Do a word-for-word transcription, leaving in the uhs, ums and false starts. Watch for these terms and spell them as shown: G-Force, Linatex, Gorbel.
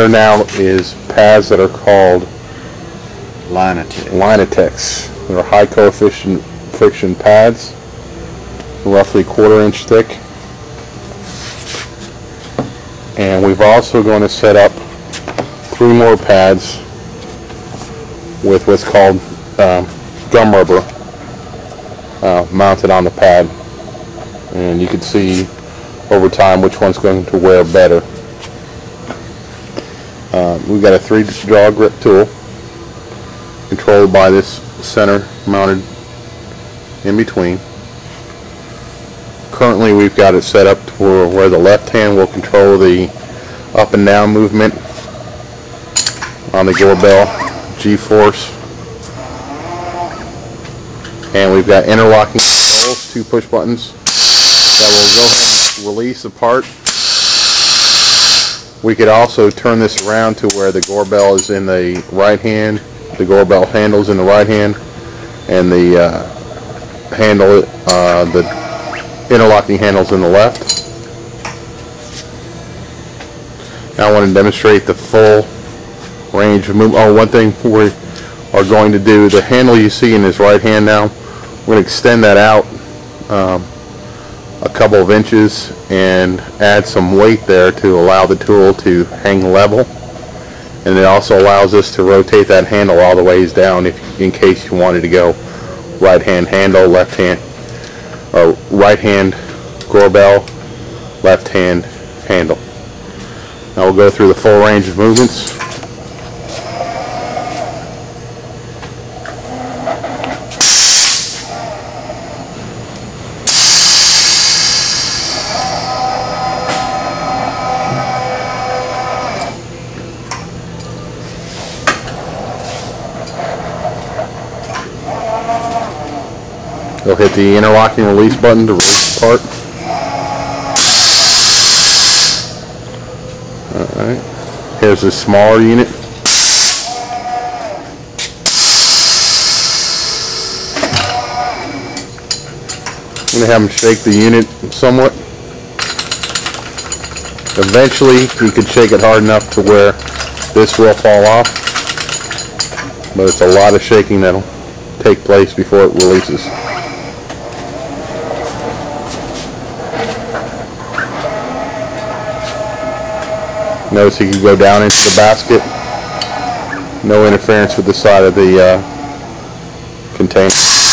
there now is pads that are called Linatex. Linatex. They're high coefficient friction pads, roughly quarter inch thick. And we've also going to set up three more pads with what's called uh, gum rubber uh, mounted on the pad, and you can see over time which one's going to wear better. Uh, we've got a three jaw grip tool controlled by this center mounted in between. Currently we've got it set up to where the left hand will control the up and down movement on the Gorbel G-Force, and we've got interlocking controls, two push buttons that will go ahead and release apart. We could also turn this around to where the Gorbel is in the right hand, the Gorbel handle's in the right hand, and the uh, handle, uh, the interlocking handle's in the left. Now I want to demonstrate the full range of movement. Oh, one thing we are going to do, the handle you see in his right hand now, we're going to extend that out um, a couple of inches and add some weight there to allow the tool to hang level, and it also allows us to rotate that handle all the ways down if, in case you wanted to go right hand handle, left hand, or right hand Gorbel, left hand handle. Now we'll go through the full range of movements. We'll hit the interlocking release button to release the part. Alright, here's the smaller unit. I'm going to have him shake the unit somewhat. Eventually, you could shake it hard enough to where this will fall off, but it's a lot of shaking that'll take place before it releases. Notice he can go down into the basket. No interference with the side of the uh, container.